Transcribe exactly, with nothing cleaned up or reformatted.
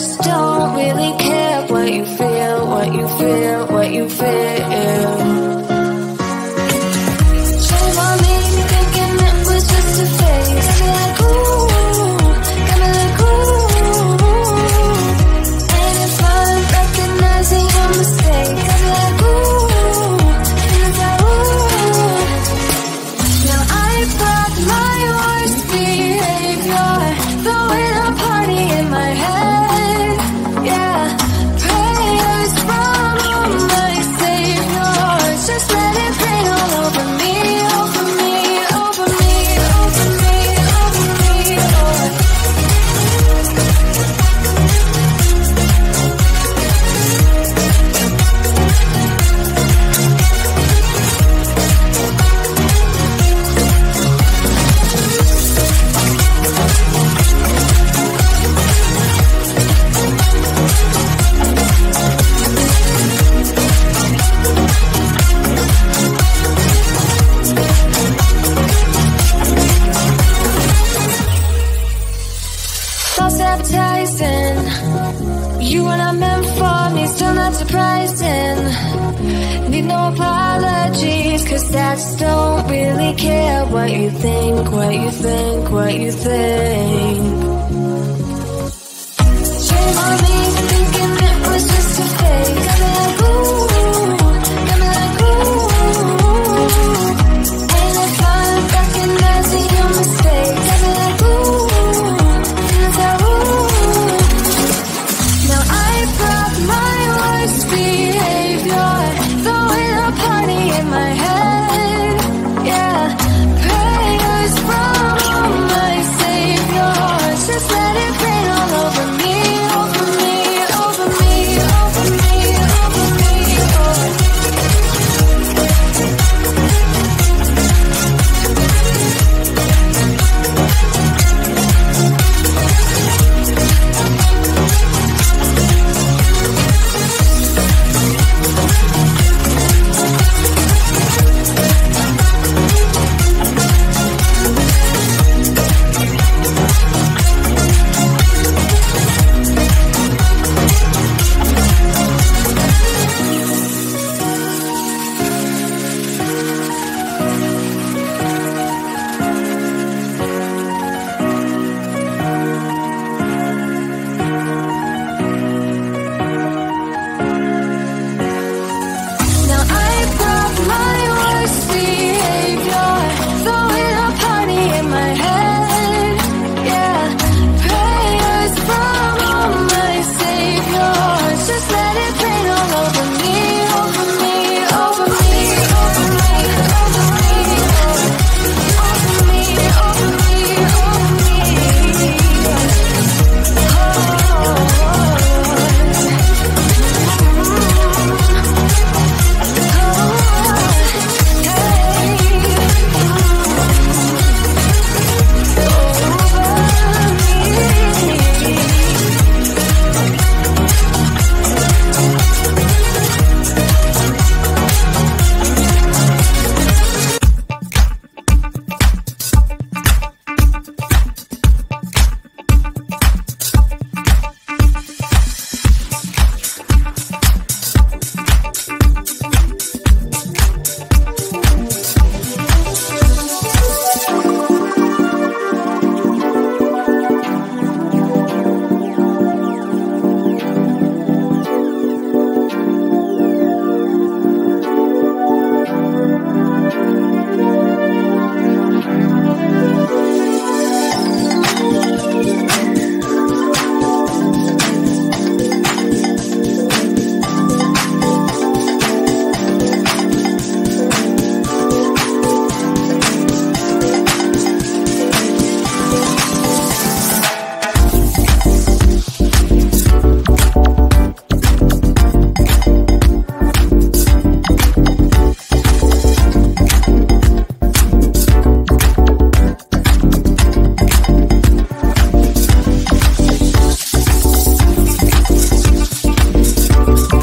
just don't really care what you feel, what you feel, what you feel. You were not meant for me, still not surprising. Need no apologies, cause I just don't really care what you think, what you think, what you think. Shame on me for thinking it was just a phase. Got me like ooh, got me like ooh. Ain't it fun recognizing your mistakes? Got me like ooh, feels like ooh. My worst behavior, throwing a party in my head. Yeah, prayers from my savior, just let it rain all over me, over me, over me, over me, over me, We'll be right back.